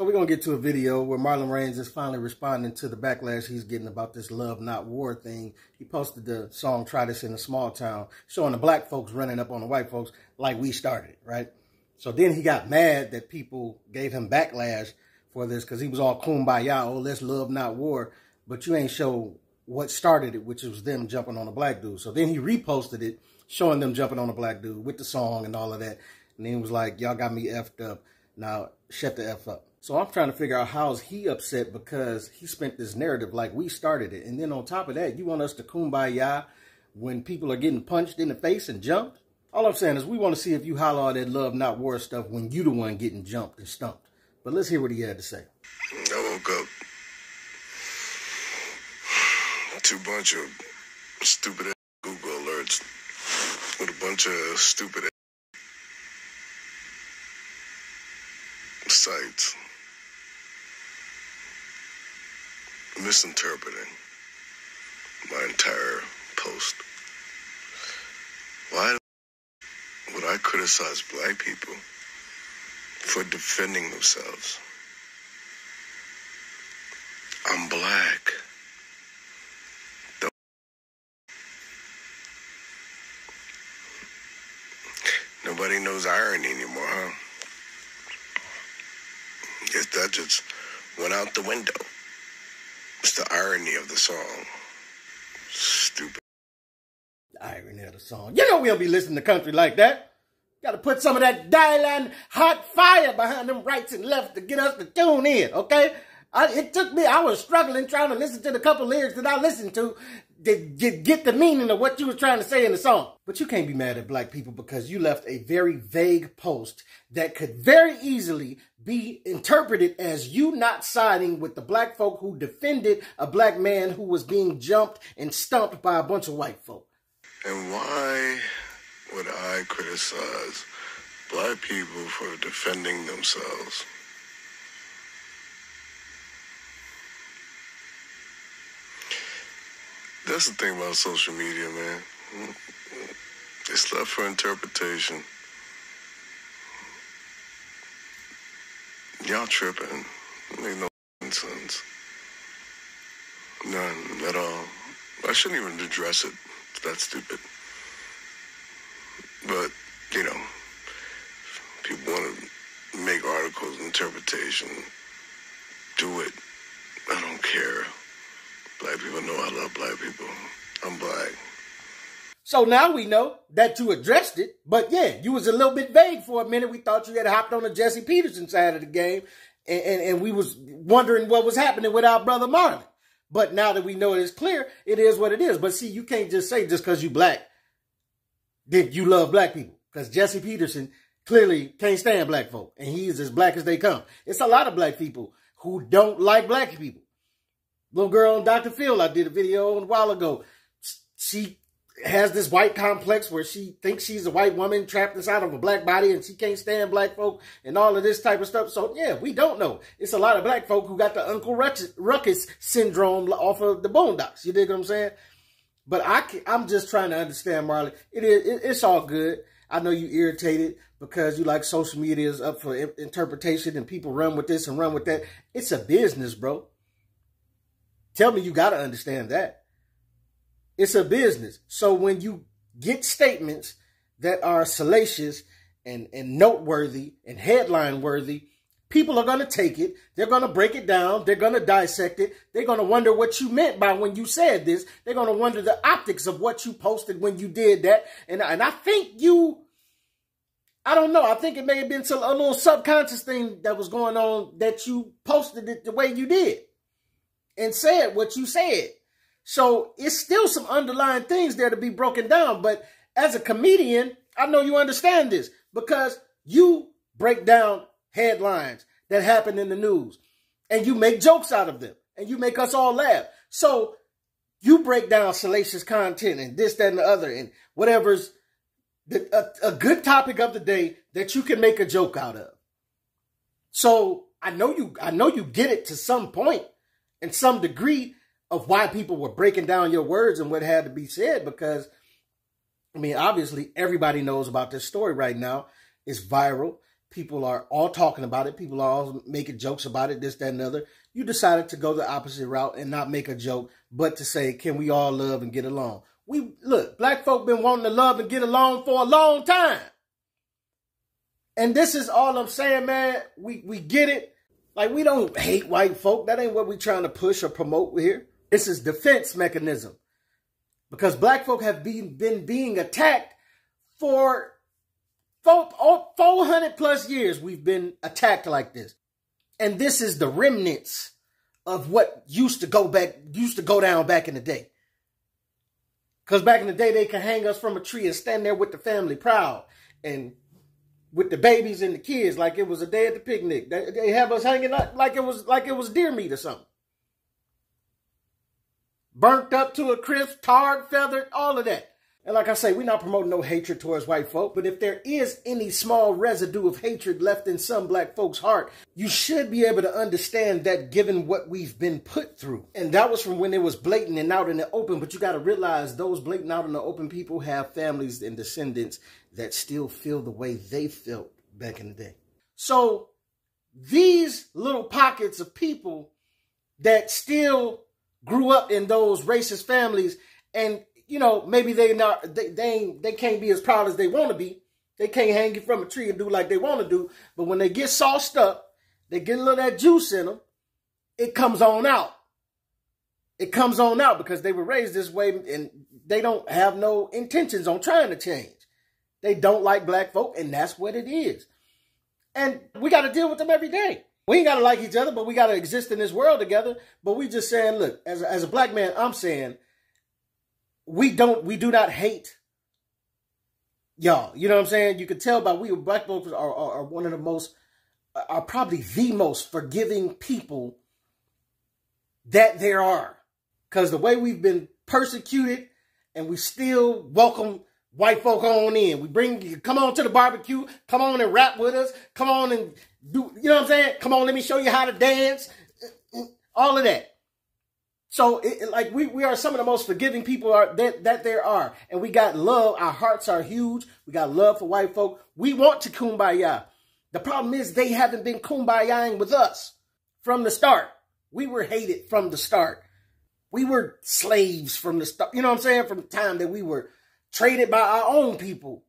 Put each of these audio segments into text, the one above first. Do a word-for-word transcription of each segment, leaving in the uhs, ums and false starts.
So we're going to get to a video where Marlon Wayans is finally responding to the backlash he's getting about this love, not war thing. He posted the song, Try This in a Small Town, showing the black folks running up on the white folks like we started, right? So then he got mad that people gave him backlash for this because he was all kumbaya, oh, let's love, not war. But you ain't show what started it, which was them jumping on a black dude. So then he reposted it, showing them jumping on a black dude with the song and all of that. And then he was like, y'all got me effed up. Now, shut the F up. So I'm trying to figure out how's he upset because he spent this narrative like we started it. And then on top of that, you want us to kumbaya when people are getting punched in the face and jumped? All I'm saying is we want to see if you holler all that love, not war stuff when you the one getting jumped and stumped. But let's hear what he had to say. I woke up to a bunch of stupid ass Google alerts with a bunch of stupid ass sites misinterpreting my entire post. Why would I criticize black people for defending themselves? I'm black. Don't Nobody knows irony anymore, huh? Guess that just went out the window. It's the irony of the song. Stupid. The irony of the song. You know we don't be listening to country like that. Got to put some of that dial-in hot fire behind them rights and lefts to get us to tune in, okay? I, it took me, I was struggling trying to listen to the couple lyrics that I listened to to get, get the meaning of what you was trying to say in the song. But you can't be mad at black people because you left a very vague post that could very easily be interpreted as you not siding with the black folk who defended a black man who was being jumped and stomped by a bunch of white folk. And why would I criticize black people for defending themselves? That's the thing about social media, man. It's left for interpretation. Y'all tripping. It made no sense. None at all. I shouldn't even address it. It's that stupid. But, you know, people want to make articles and interpretation. Do it. I don't care. Black people know I love black people. I'm black. So now we know that you addressed it, but yeah, you was a little bit vague for a minute. We thought you had hopped on the Jesse Peterson side of the game, and, and, and we was wondering what was happening with our brother Marlon. But now that we know it is clear, it is what it is. But see, you can't just say just because you black that you love black people, because Jesse Peterson clearly can't stand black folk, and he is as black as they come. It's a lot of black people who don't like black people. Little girl on Doctor Phil, I did a video a while ago. She has this white complex where she thinks she's a white woman trapped inside of a black body and she can't stand black folk and all of this type of stuff. So, yeah, we don't know. It's a lot of black folk who got the Uncle Ruckus, Ruckus syndrome off of the Boondocks. You dig what I'm saying? But I can, I'm just trying to understand, Marlon. It is, it, it's all good. I know you irritated because you like social media is up for interpretation and people run with this and run with that. It's a business, bro. Tell me you got to understand that. It's a business. So when you get statements that are salacious and, and noteworthy and headline worthy, people are going to take it. They're going to break it down. They're going to dissect it. They're going to wonder what you meant by when you said this. They're going to wonder the optics of what you posted when you did that. And, and I think you, I don't know. I think it may have been a little subconscious thing that was going on that you posted it the way you did and said what you said. So it's still some underlying things there to be broken down. But as a comedian, I know you understand this because you break down headlines that happen in the news and you make jokes out of them and you make us all laugh. So you break down salacious content and this, that, and the other and whatever's the, a, a good topic of the day that you can make a joke out of. So I know you, I know you get it to some point and some degree of why people were breaking down your words and what had to be said because, I mean, obviously everybody knows about this story right now. It's viral. People are all talking about it. People are all making jokes about it, this, that, and the other. You decided to go the opposite route and not make a joke, but to say, can we all love and get along? We look, black folk been wanting to love and get along for a long time. And this is all I'm saying, man. We, we get it. Like, we don't hate white folk. That ain't what we're trying to push or promote here. This is defense mechanism. Because black folk have been, been being attacked for four hundred plus years. We've been attacked like this. And this is the remnants of what used to go back, used to go down back in the day. Because back in the day, they could hang us from a tree and stand there with the family proud and with the babies and the kids like it was a day at the picnic. They, they have us hanging up like it was like it was deer meat or something. Burnt up to a crisp, tarred, feathered, all of that. And like I say, we're not promoting no hatred towards white folk, but if there is any small residue of hatred left in some black folks' heart, you should be able to understand that given what we've been put through. And that was from when it was blatant and out in the open, but you got to realize those blatant out in the open people have families and descendants that still feel the way they felt back in the day. So these little pockets of people that still grew up in those racist families and you know, maybe they not they they, ain't, they can't be as proud as they want to be. They can't hang you from a tree and do like they want to do. But when they get sauced up, they get a little of that juice in them. It comes on out. It comes on out because they were raised this way and they don't have no intentions on trying to change. They don't like black folk and that's what it is. And we got to deal with them every day. We ain't got to like each other, but we got to exist in this world together. But we just saying, look, as a, as a black man, I'm saying, We don't, we do not hate y'all. You know what I'm saying? You can tell by we black folks are, are, are one of the most, are probably the most forgiving people that there are. Because the way we've been persecuted and we still welcome white folk on in. We bring, come on to the barbecue. Come on and rap with us. Come on and do, you know what I'm saying? Come on, let me show you how to dance. All of that. So, it, like, we, we are some of the most forgiving people are, that, that there are. And we got love. Our hearts are huge. We got love for white folk. We want to kumbaya. The problem is they haven't been kumbayaing with us from the start. We were hated from the start. We were slaves from the start. You know what I'm saying? From the time that we were traded by our own people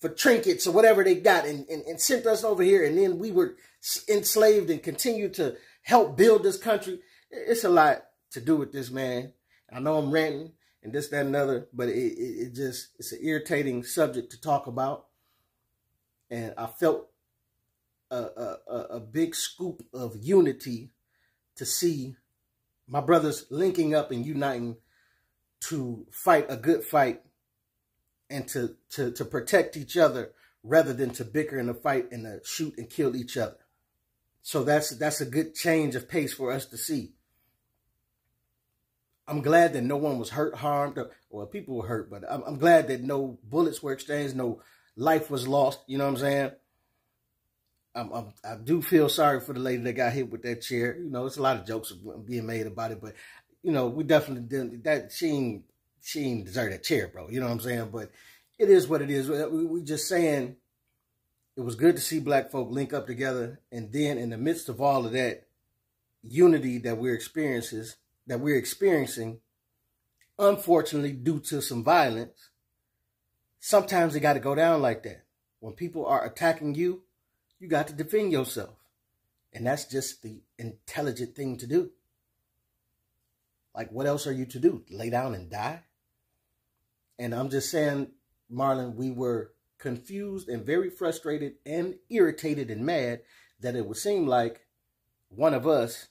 for trinkets or whatever they got and, and, and sent us over here. And then we were enslaved and continued to help build this country. It's a lot to do with this, man. I know I'm ranting and this, that, and another, but it, it, it just, it's an irritating subject to talk about. And I felt a, a, a big scoop of unity to see my brothers linking up and uniting to fight a good fight and to, to, to protect each other rather than to bicker in a fight and to shoot and kill each other. So that's that's a good change of pace for us to see. I'm glad that no one was hurt, harmed. Or, well, people were hurt, but I'm, I'm glad that no bullets were exchanged, no life was lost. You know what I'm saying? I'm, I'm, I do feel sorry for the lady that got hit with that chair. You know, it's a lot of jokes being made about it, but you know, we definitely didn't. That she ain't, she ain't deserve that chair, bro. You know what I'm saying? But it is what it is. We, we just saying. It was good to see black folk link up together. And then in the midst of all of that unity that we're experiencing, that we're experiencing, unfortunately, due to some violence, sometimes it got to go down like that. When people are attacking you, you got to defend yourself. And that's just the intelligent thing to do. Like, what else are you to do? Lay down and die? And I'm just saying, Marlon, we were confused and very frustrated and irritated and mad that it would seem like one of us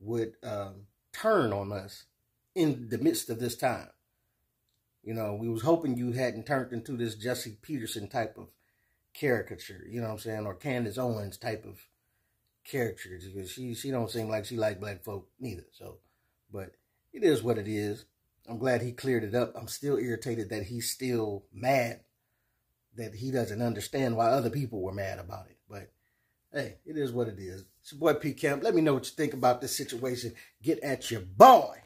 would um, turn on us in the midst of this time. You know, we was hoping you hadn't turned into this Jesse Peterson type of caricature, you know what I'm saying, or Candace Owens type of caricature. She, she don't seem like she like black folk neither. So, but it is what it is. I'm glad he cleared it up. I'm still irritated that he's still mad that he doesn't understand why other people were mad about it. But, hey, it is what it is. It's your boy P Camp. Let me know what you think about this situation. Get at your boy.